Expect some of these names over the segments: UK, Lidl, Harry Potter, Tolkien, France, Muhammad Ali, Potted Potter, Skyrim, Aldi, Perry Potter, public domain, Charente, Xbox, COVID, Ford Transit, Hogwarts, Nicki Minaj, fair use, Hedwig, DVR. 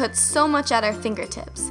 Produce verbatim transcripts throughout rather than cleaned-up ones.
puts so much at our fingertips.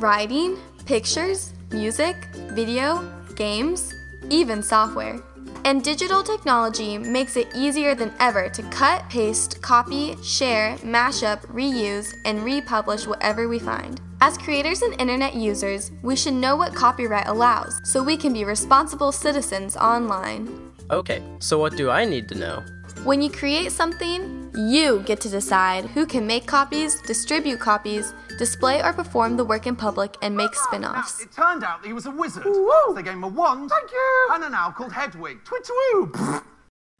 Writing, pictures, music, video, games, even software. And digital technology makes it easier than ever to cut, paste, copy, share, mash up, reuse, and republish whatever we find. As creators and internet users, we should know what copyright allows so we can be responsible citizens online. Okay, so what do I need to know? When you create something, you get to decide who can make copies, distribute copies, display or perform the work in public, and make spin-offs. It turned out that he was a wizard. Whoa. So they gave him a wand. Thank you. And an owl called Hedwig. Twit-twoo.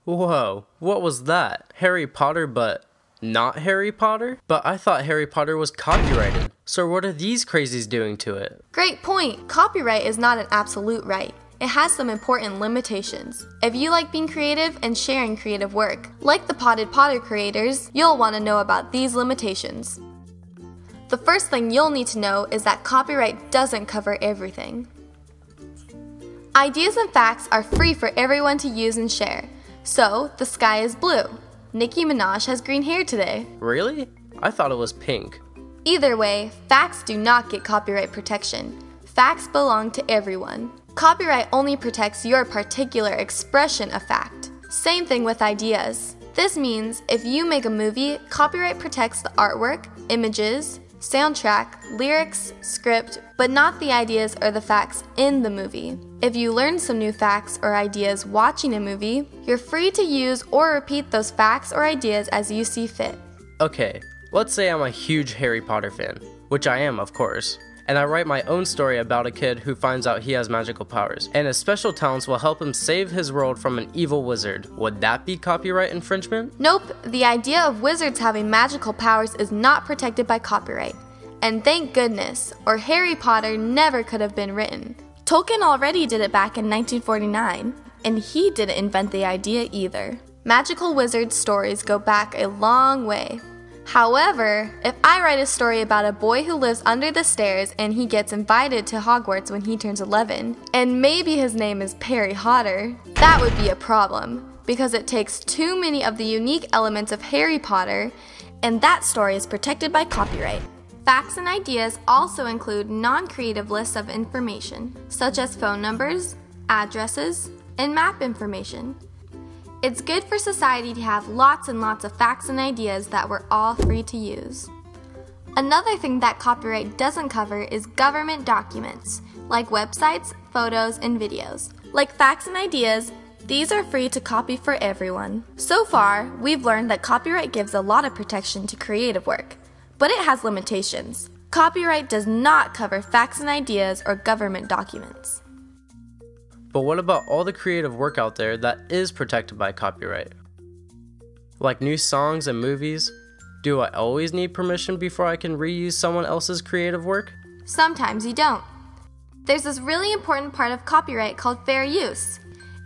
Whoa, what was that? Harry Potter, but not Harry Potter? But I thought Harry Potter was copyrighted. So what are these crazies doing to it? Great point. Copyright is not an absolute right. It has some important limitations. If you like being creative and sharing creative work, like the Potted Potter creators, you'll want to know about these limitations. The first thing you'll need to know is that copyright doesn't cover everything. Ideas and facts are free for everyone to use and share. So, the sky is blue. Nicki Minaj has green hair today. Really? I thought it was pink. Either way, facts do not get copyright protection. Facts belong to everyone. Copyright only protects your particular expression of fact. Same thing with ideas. This means if you make a movie, copyright protects the artwork, images, soundtrack, lyrics, script, but not the ideas or the facts in the movie. If you learn some new facts or ideas watching a movie, you're free to use or repeat those facts or ideas as you see fit. Okay, let's say I'm a huge Harry Potter fan, which I am, of course, and I write my own story about a kid who finds out he has magical powers, and his special talents will help him save his world from an evil wizard. Would that be copyright infringement? Nope, the idea of wizards having magical powers is not protected by copyright. And thank goodness, or Harry Potter never could have been written. Tolkien already did it back in nineteen forty-nine, and he didn't invent the idea either. Magical wizard stories go back a long way. However, if I write a story about a boy who lives under the stairs and he gets invited to Hogwarts when he turns eleven, and maybe his name is Perry Potter, that would be a problem, because it takes too many of the unique elements of Harry Potter, and that story is protected by copyright. Facts and ideas also include non-creative lists of information, such as phone numbers, addresses, and map information. It's good for society to have lots and lots of facts and ideas that we're all free to use. Another thing that copyright doesn't cover is government documents, like websites, photos, and videos. Like facts and ideas, these are free to copy for everyone. So far, we've learned that copyright gives a lot of protection to creative work, but it has limitations. Copyright does not cover facts and ideas or government documents. But what about all the creative work out there that is protected by copyright? Like new songs and movies? Do I always need permission before I can reuse someone else's creative work? Sometimes you don't. There's this really important part of copyright called fair use.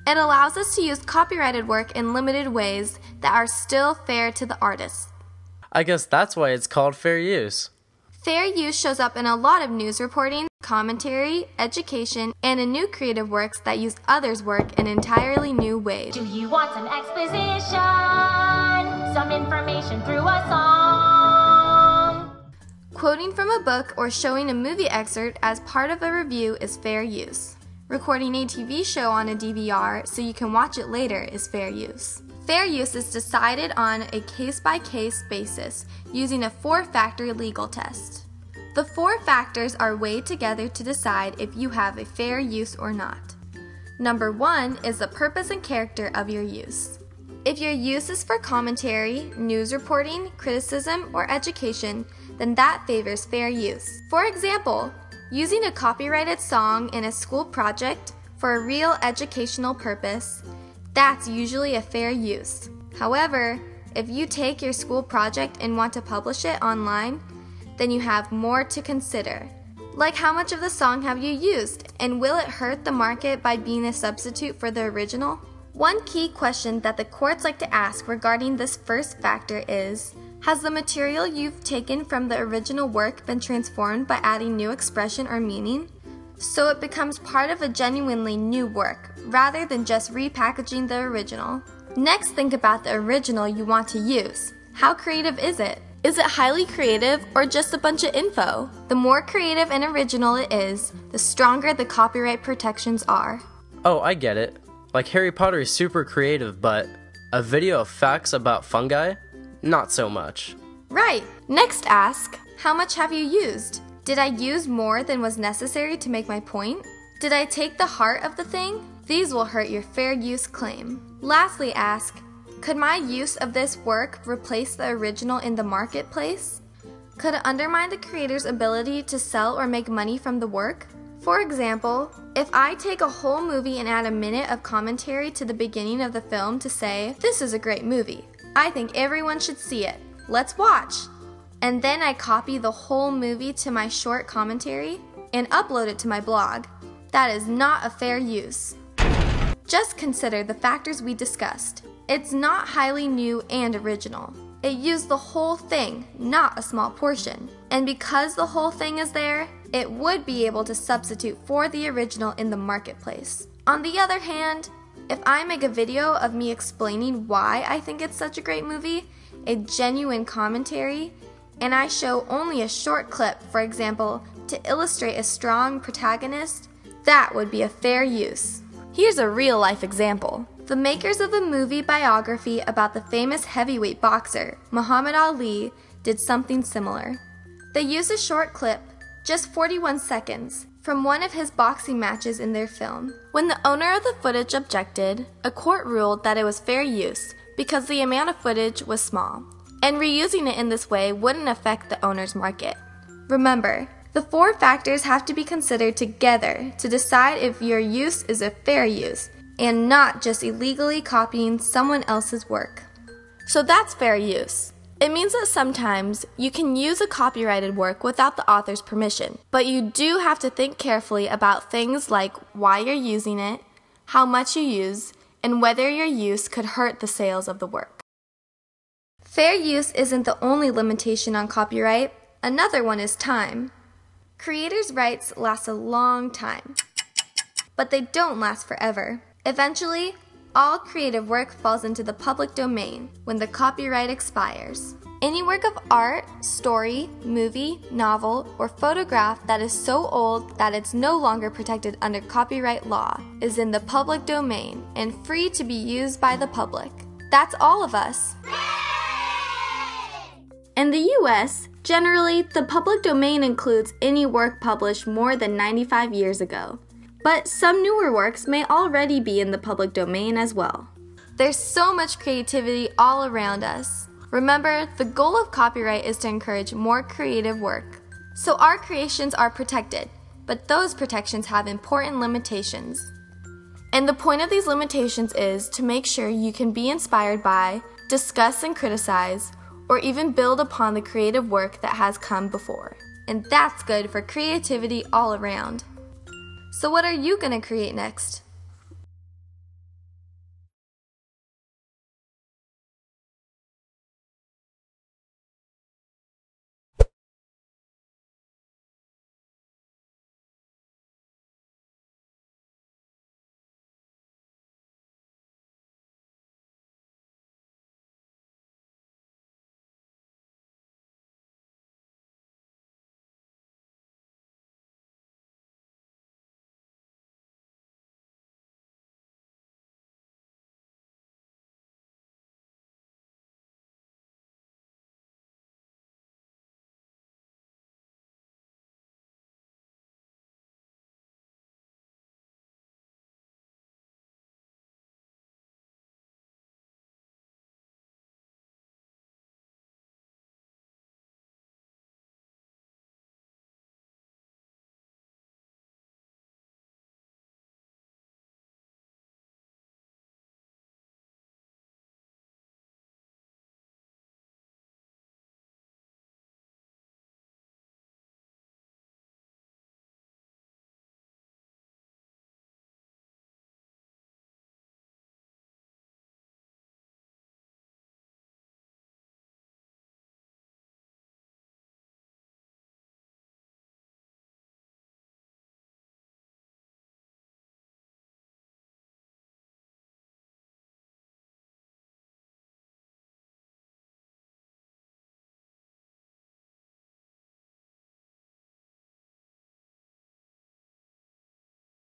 It allows us to use copyrighted work in limited ways that are still fair to the artist. I guess that's why it's called fair use. Fair use shows up in a lot of news reporting, commentary, education, and in new creative works that use others' work in entirely new ways. Do you want an exposition? Some information through a song? Quoting from a book or showing a movie excerpt as part of a review is fair use. Recording a T V show on a D V R so you can watch it later is fair use. Fair use is decided on a case-by-case basis using a four-factor legal test. The four factors are weighed together to decide if you have a fair use or not. Number one is the purpose and character of your use. If your use is for commentary, news reporting, criticism, or education, then that favors fair use. For example, using a copyrighted song in a school project for a real educational purpose, that's usually a fair use. However, if you take your school project and want to publish it online, then you have more to consider. Like how much of the song have you used, and will it hurt the market by being a substitute for the original? One key question that the courts like to ask regarding this first factor is, has the material you've taken from the original work been transformed by adding new expression or meaning? So it becomes part of a genuinely new work, rather than just repackaging the original. Next, think about the original you want to use. How creative is it? Is it highly creative or just a bunch of info? The more creative and original it is, the stronger the copyright protections are. Oh, I get it. Like Harry Potter is super creative, but a video of facts about fungi? Not so much. Right. Next ask, how much have you used? Did I use more than was necessary to make my point? Did I take the heart of the thing? These will hurt your fair use claim. Lastly, ask, could my use of this work replace the original in the marketplace? Could it undermine the creator's ability to sell or make money from the work? For example, if I take a whole movie and add a minute of commentary to the beginning of the film to say, "This is a great movie. I think everyone should see it. Let's watch." And then I copy the whole movie to my short commentary and upload it to my blog. That is not a fair use. Just consider the factors we discussed. It's not highly new and original. It used the whole thing, not a small portion. And because the whole thing is there, it would be able to substitute for the original in the marketplace. On the other hand, if I make a video of me explaining why I think it's such a great movie, a genuine commentary, and I show only a short clip, for example, to illustrate a strong protagonist, that would be a fair use. Here's a real-life example. The makers of a movie biography about the famous heavyweight boxer, Muhammad Ali, did something similar. They used a short clip, just forty-one seconds, from one of his boxing matches in their film. When the owner of the footage objected, a court ruled that it was fair use because the amount of footage was small, and reusing it in this way wouldn't affect the owner's market. Remember, the four factors have to be considered together to decide if your use is a fair use, and not just illegally copying someone else's work. So that's fair use. It means that sometimes you can use a copyrighted work without the author's permission, but you do have to think carefully about things like why you're using it, how much you use, and whether your use could hurt the sales of the work. Fair use isn't the only limitation on copyright. Another one is time. Creators' rights last a long time, but they don't last forever. Eventually, all creative work falls into the public domain when the copyright expires. Any work of art, story, movie, novel, or photograph that is so old that it's no longer protected under copyright law is in the public domain and free to be used by the public. That's all of us. In the U S, generally, the public domain includes any work published more than ninety-five years ago. But some newer works may already be in the public domain as well. There's so much creativity all around us. Remember, the goal of copyright is to encourage more creative work. So our creations are protected, but those protections have important limitations. And the point of these limitations is to make sure you can be inspired by, discuss and criticize, or even build upon the creative work that has come before. And that's good for creativity all around. So what are you going to create next?